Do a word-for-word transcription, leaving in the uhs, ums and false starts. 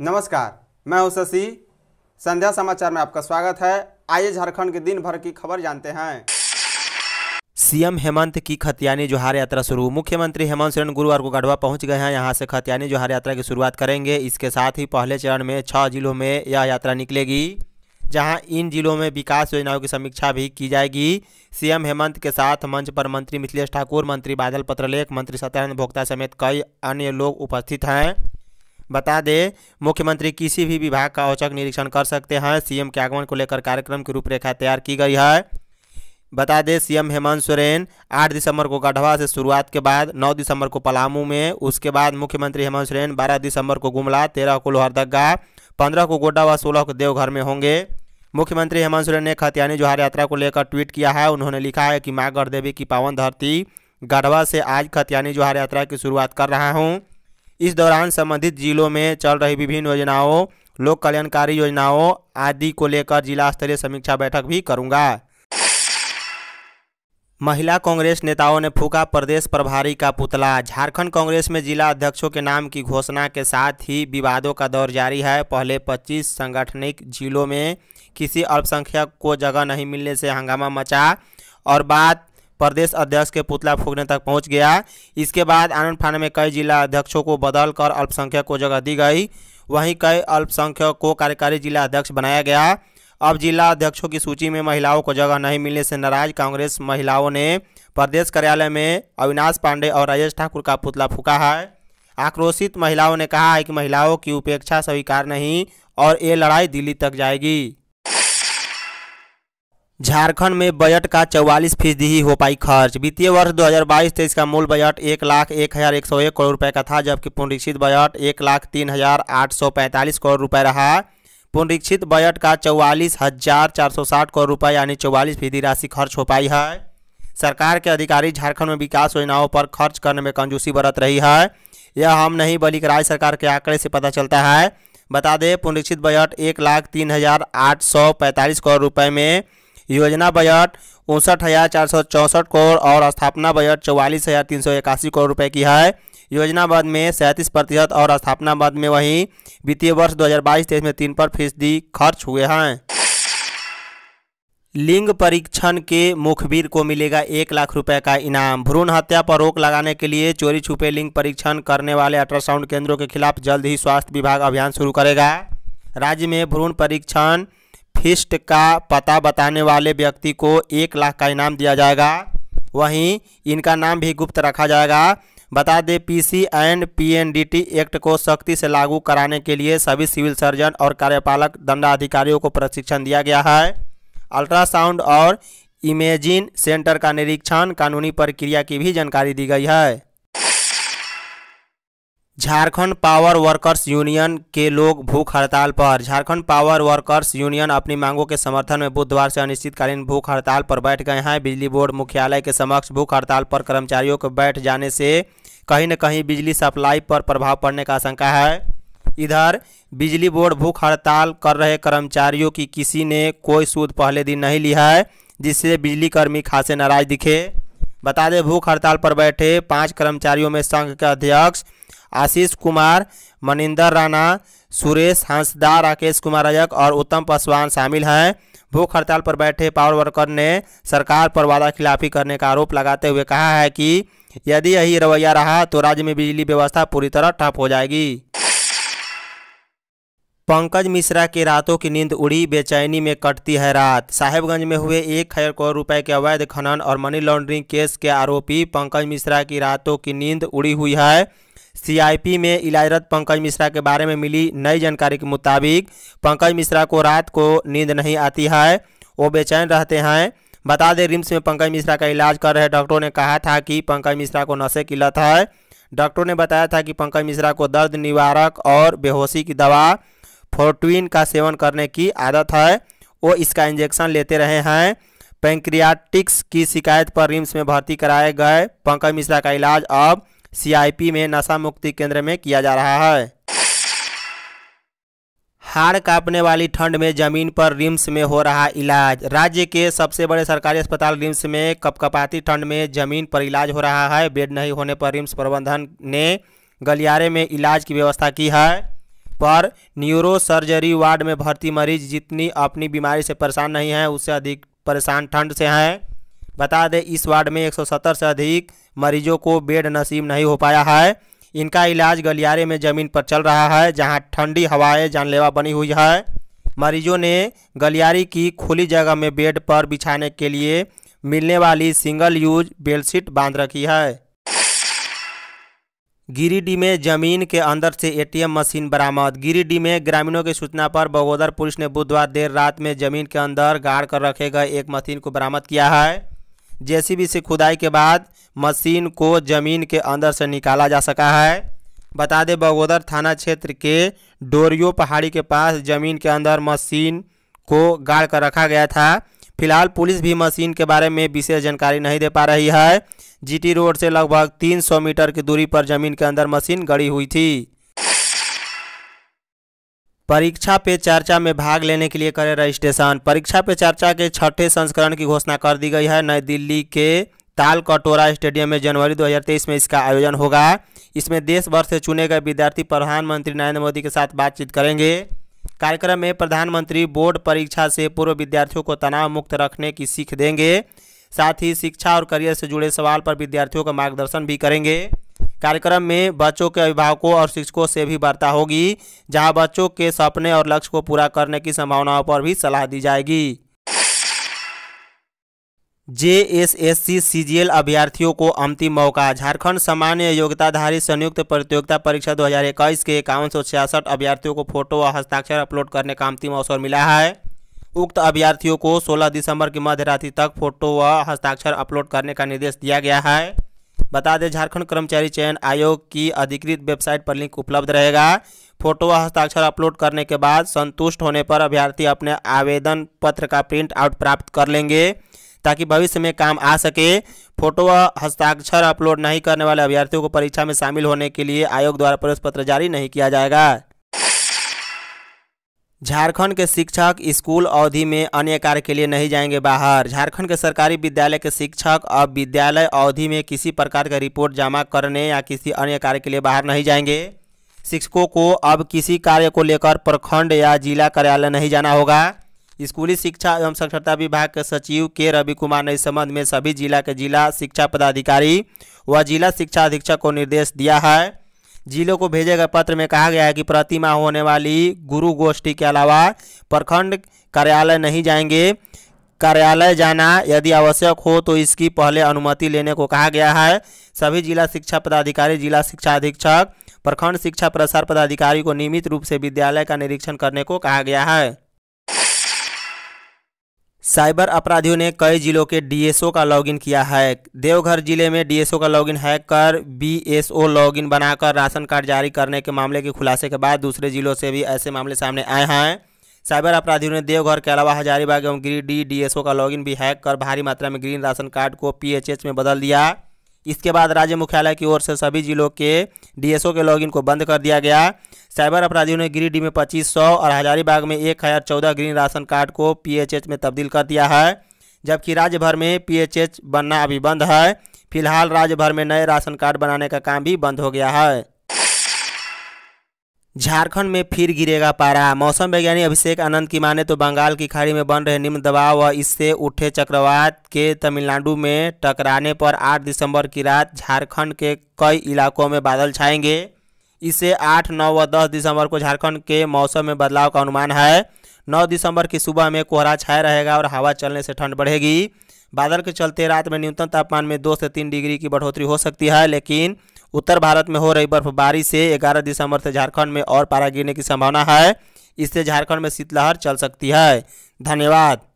नमस्कार, मैं हूं शशि। संध्या समाचार में आपका स्वागत है। आइए झारखंड के दिन भर की खबर जानते हैं। सीएम हेमंत की खतियानी जोहार यात्रा शुरू। मुख्यमंत्री हेमंत सोरेन गुरुवार को गढ़वा पहुंच गए हैं। यहां से खतियानी जोहार यात्रा की शुरुआत करेंगे। इसके साथ ही पहले चरण में छह जिलों में यह यात्रा निकलेगी, जहां इन जिलों में विकास योजनाओं की समीक्षा भी की जाएगी। सीएम हेमंत के साथ मंच पर मंत्री मिथिलेश ठाकुर, मंत्री बादल पत्रलेख, मंत्री सत्यानंद भोक्ता समेत कई अन्य लोग उपस्थित हैं। बता दें, मुख्यमंत्री किसी भी विभाग का औचक निरीक्षण कर सकते हैं। सीएम के आगमन को लेकर कार्यक्रम की रूपरेखा तैयार की गई है। बता दें, सीएम हेमंत सोरेन आठ दिसंबर को गढ़वा से शुरुआत के बाद नौ दिसंबर को पलामू में, उसके बाद मुख्यमंत्री हेमंत सोरेन बारह दिसंबर को गुमला, तेरह को लोहरदगा, पंद्रह को गोड्डा व सोलह को देवघर में होंगे। मुख्यमंत्री हेमंत सोरेन ने खतियानी जोहार यात्रा को लेकर ट्वीट किया है। उन्होंने लिखा है कि माँ गढ़देवी की पावन धरती गढ़वा से आज खतियानी जोहार यात्रा की शुरुआत कर रहा हूँ। इस दौरान संबंधित जिलों में चल रही विभिन्न योजनाओं, लोक कल्याणकारी योजनाओं आदि को लेकर जिला स्तरीय समीक्षा बैठक भी करूंगा। महिला कांग्रेस नेताओं ने फूंका प्रदेश प्रभारी का पुतला। झारखंड कांग्रेस में जिला अध्यक्षों के नाम की घोषणा के साथ ही विवादों का दौर जारी है। पहले पच्चीस सांगठनिक जिलों में किसी अल्पसंख्यक को जगह नहीं मिलने से हंगामा मचा और बात प्रदेश अध्यक्ष के पुतला फूंकने तक पहुंच गया। इसके बाद आनंद फानन में कई जिला अध्यक्षों को बदल कर अल्पसंख्यक को जगह दी गई। वहीं कई अल्पसंख्यक को कार्यकारी जिला अध्यक्ष बनाया गया। अब जिला अध्यक्षों की सूची में महिलाओं को जगह नहीं मिलने से नाराज कांग्रेस महिलाओं ने प्रदेश कार्यालय में अविनाश पांडे और राजेश ठाकुर का पुतला फूंका है। आक्रोशित महिलाओं ने कहा है कि महिलाओं की उपेक्षा स्वीकार नहीं और ये लड़ाई दिल्ली तक जाएगी। झारखंड में बजट का चौवालीस फीसदी ही हो पाई खर्च। वित्तीय वर्ष दो हज़ार बाईस तेईस का मूल बजट एक लाख एक हज़ार एक सौ एक करोड़ रुपए का था, जबकि पुनरीक्षित बजट एक लाख तीन हज़ार आठ सौ पैंतालीस करोड़ रुपए रहा। पुनरीक्षित बजट का चौवालीस हज़ार चार सौ साठ करोड़ रुपए यानी चौवालीस फीसदी राशि खर्च हो पाई है। सरकार के अधिकारी झारखंड में विकास योजनाओं पर खर्च करने में कंजूसी बरत रही है। यह हम नहीं बल्कि राज्य सरकार के आंकड़े से पता चलता है। बता दें, पुनरीक्षित बजट एक लाख तीन हज़ार आठ सौ पैंतालीस करोड़ रुपये में योजना बजट उनसठ हज़ार चार सौ चौंसठ करोड़ और स्थापना बजट चौवालीस हज़ार तीन सौ इक्यासी करोड़ रुपए की है। योजना बद में सैंतीस प्रतिशत और स्थापना बद में वहीं वित्तीय वर्ष दो हज़ार बाईस तेईस में तीन पर फीसदी खर्च हुए हैं। लिंग परीक्षण के मुखबिर को मिलेगा एक लाख रुपए का इनाम। भ्रूण हत्या पर रोक लगाने के लिए चोरी छुपे लिंग परीक्षण करने वाले अल्ट्रासाउंड केंद्रों के खिलाफ जल्द ही स्वास्थ्य विभाग अभियान शुरू करेगा। राज्य में भ्रूण परीक्षण फिस्ट का पता बताने वाले व्यक्ति को एक लाख का इनाम दिया जाएगा। वहीं इनका नाम भी गुप्त रखा जाएगा। बता दें, पीसी एंड पीएनडीटी एक्ट को सख्ती से लागू कराने के लिए सभी सिविल सर्जन और कार्यपालक दंडाधिकारियों को प्रशिक्षण दिया गया है। अल्ट्रासाउंड और इमेजिंग सेंटर का निरीक्षण, कानूनी प्रक्रिया की भी जानकारी दी गई है। झारखंड पावर वर्कर्स यूनियन के लोग भूख हड़ताल पर। झारखंड पावर वर्कर्स यूनियन अपनी मांगों के समर्थन में बुधवार से अनिश्चितकालीन भूख हड़ताल पर बैठ गए हैं। बिजली बोर्ड मुख्यालय के समक्ष भूख हड़ताल पर कर्मचारियों के बैठ जाने से कहीं न कहीं बिजली सप्लाई पर प्रभाव पड़ने का आशंका है। इधर बिजली बोर्ड भूख हड़ताल कर रहे कर्मचारियों की किसी ने कोई सूद पहले दिन नहीं ली है, जिससे बिजली कर्मी खासे नाराज दिखे। बता दें, भूख हड़ताल पर बैठे पाँच कर्मचारियों में संघ के अध्यक्ष आशीष कुमार, मनिंदर राणा, सुरेश हंसदार, राकेश कुमार अजक और उत्तम पासवान शामिल हैं। भूख हड़ताल पर बैठे पावर वर्कर ने सरकार पर वादाखिलाफी करने का आरोप लगाते हुए कहा है कि यदि यही रवैया रहा तो राज्य में बिजली व्यवस्था पूरी तरह ठप हो जाएगी। पंकज मिश्रा के रातों की नींद उड़ी, बेचैनी में कटती है रात। साहेबगंज में हुए एक हजार करोड़ रुपए के अवैध खनन और मनी लॉन्ड्रिंग केस के आरोपी पंकज मिश्रा की रातों की नींद उड़ी हुई है। सीआईपी में इलाजरत पंकज मिश्रा के बारे में मिली नई जानकारी के मुताबिक पंकज मिश्रा को रात को नींद नहीं आती है, वो बेचैन रहते हैं। बता दें, रिम्स में पंकज मिश्रा का इलाज कर रहे डॉक्टरों ने कहा था कि पंकज मिश्रा को नशे की लत है। डॉक्टरों ने बताया था कि पंकज मिश्रा को दर्द निवारक और बेहोशी की दवा फोर्ट्विन का सेवन करने की आदत है, वो इसका इंजेक्शन लेते रहे हैं। पेंक्रियाटिक्स की शिकायत पर रिम्स में भर्ती कराए गए पंकज मिश्रा का इलाज अब सीआईपी में नशा मुक्ति केंद्र में किया जा रहा है। हाड़ कांपने वाली ठंड में जमीन पर रिम्स में हो रहा इलाज। राज्य के सबसे बड़े सरकारी अस्पताल रिम्स में कपकपाती ठंड में जमीन पर इलाज हो रहा है। बेड नहीं होने पर रिम्स प्रबंधन ने गलियारे में इलाज की व्यवस्था की है। पर न्यूरो सर्जरी वार्ड में भर्ती मरीज जितनी अपनी बीमारी से परेशान नहीं है, उससे अधिक परेशान ठंड से हैं। बता दें, इस वार्ड में एक सौ सत्तर से अधिक मरीजों को बेड नसीब नहीं हो पाया है। इनका इलाज गलियारे में ज़मीन पर चल रहा है, जहां ठंडी हवाएं जानलेवा बनी हुई है। मरीजों ने गलियारे की खुली जगह में बेड पर बिछाने के लिए मिलने वाली सिंगल यूज बेडशीट बांध रखी है। गिरिडीह में जमीन के अंदर से एटीएम मशीन बरामद। गिरिडीह में ग्रामीणों की सूचना पर बगोदर पुलिस ने बुधवार देर रात में जमीन के अंदर गाड़ कर रखे गए एक मशीन को बरामद किया है। जेसीबी से खुदाई के बाद मशीन को जमीन के अंदर से निकाला जा सका है। बता दें, बगोदर थाना क्षेत्र के डोरियो पहाड़ी के पास जमीन के अंदर मशीन को गाड़ कर रखा गया था। फिलहाल पुलिस भी मशीन के बारे में विशेष जानकारी नहीं दे पा रही है। जीटी रोड से लगभग तीन सौ मीटर की दूरी पर जमीन के अंदर मशीन गड़ी हुई थी। परीक्षा पे चर्चा में भाग लेने के लिए करें रजिस्ट्रेशन। परीक्षा पे चर्चा के छठे संस्करण की घोषणा कर दी गई है। नई दिल्ली के ताल कटोरा स्टेडियम में जनवरी दो हज़ार तेईस में इसका आयोजन होगा। इसमें देश भर से चुने गए विद्यार्थी प्रधानमंत्री नरेंद्र मोदी के साथ बातचीत करेंगे। कार्यक्रम में प्रधानमंत्री बोर्ड परीक्षा से पूर्व विद्यार्थियों को तनाव मुक्त रखने की सीख देंगे। साथ ही शिक्षा और करियर से जुड़े सवाल पर विद्यार्थियों का मार्गदर्शन भी करेंगे। कार्यक्रम में बच्चों के अभिभावकों और शिक्षकों से भी वार्ता होगी, जहां बच्चों के सपने और लक्ष्य को पूरा करने की संभावनाओं पर भी सलाह दी जाएगी। जेएसएससी सीजीएल अभ्यर्थियों को अंतिम मौका। झारखंड सामान्य योग्यताधारी संयुक्त प्रतियोगिता परीक्षा दो हज़ार इक्कीस के इक्यावन सौ छियासठ अभ्यर्थियों को फोटो और हस्ताक्षर अपलोड करने का अंतिम अवसर मिला है। उक्त अभ्यर्थियों को सोलह दिसंबर की मध्यरात्रि तक फोटो व हस्ताक्षर अपलोड करने का निर्देश दिया गया है। बता दें, झारखंड कर्मचारी चयन आयोग की अधिकृत वेबसाइट पर लिंक उपलब्ध रहेगा। फोटो व हस्ताक्षर अपलोड करने के बाद संतुष्ट होने पर अभ्यर्थी अपने आवेदन पत्र का प्रिंट आउट प्राप्त कर लेंगे, ताकि भविष्य में काम आ सके। फोटो व हस्ताक्षर अपलोड नहीं करने वाले अभ्यर्थियों को परीक्षा में शामिल होने के लिए आयोग द्वारा प्रवेश पत्र जारी नहीं किया जाएगा। झारखंड के शिक्षक स्कूल अवधि में अन्य कार्य के लिए नहीं जाएंगे बाहर। झारखंड के सरकारी विद्यालय के शिक्षक अब विद्यालय अवधि में किसी प्रकार का रिपोर्ट जमा करने या किसी अन्य कार्य के लिए बाहर नहीं जाएंगे। शिक्षकों को अब किसी कार्य को लेकर प्रखंड या जिला कार्यालय नहीं जाना होगा। स्कूली शिक्षा एवं साक्षरता विभाग के सचिव के रवि कुमार ने इस संबंध में सभी जिला के जिला शिक्षा पदाधिकारी व जिला शिक्षा अधीक्षक को निर्देश दिया है। जिलों को भेजे गए पत्र में कहा गया है कि प्रति माह होने वाली गुरु गोष्ठी के अलावा प्रखंड कार्यालय नहीं जाएंगे। कार्यालय जाना यदि आवश्यक हो तो इसकी पहले अनुमति लेने को कहा गया है। सभी जिला शिक्षा पदाधिकारी, जिला शिक्षा अधीक्षक, प्रखंड शिक्षा प्रसार पदाधिकारी को नियमित रूप से विद्यालय का निरीक्षण करने को कहा गया है। साइबर अपराधियों ने कई जिलों के डीएसओ का लॉगिन किया हैक। देवघर जिले में डीएसओ का लॉगिन हैक कर बीएसओ लॉगिन बनाकर राशन कार्ड जारी करने के मामले के खुलासे के बाद दूसरे जिलों से भी ऐसे मामले सामने आए हैं। साइबर अपराधियों ने देवघर के अलावा हजारीबाग एवं गिरिडीह डीएसओ का लॉगिन भी हैक कर भारी मात्रा में ग्रीन राशन कार्ड को पीएचएच में बदल दिया। इसके बाद राज्य मुख्यालय की ओर से सभी जिलों के डीएसओ के लॉगिन को बंद कर दिया गया। साइबर अपराधियों ने गिरिडीह में पच्चीस सौ और हजारीबाग में एक हज़ार चौदह ग्रीन राशन कार्ड को पीएचएच में तब्दील कर दिया है, जबकि राज्य भर में पीएचएच बनना अभी बंद है। फिलहाल राज्य भर में नए राशन कार्ड बनाने का काम भी बंद हो गया है। झारखंड में फिर गिरेगा पारा। मौसम वैज्ञानिक अभिषेक आनंद की माने तो बंगाल की खाड़ी में बन रहे निम्न दबाव व इससे उठे चक्रवात के तमिलनाडु में टकराने पर आठ दिसंबर की रात झारखंड के कई इलाकों में बादल छाएंगे। इससे आठ, नौ व दस दिसंबर को झारखंड के मौसम में बदलाव का अनुमान है। नौ दिसंबर की सुबह में कोहरा छाया रहेगा और हवा चलने से ठंड बढ़ेगी। बादल के चलते रात में न्यूनतम तापमान में दो से तीन डिग्री की बढ़ोतरी हो सकती है, लेकिन उत्तर भारत में हो रही बर्फबारी से ग्यारह दिसंबर से झारखंड में और पारा गिरने की संभावना है। इससे झारखंड में शीतलहर चल सकती है। धन्यवाद।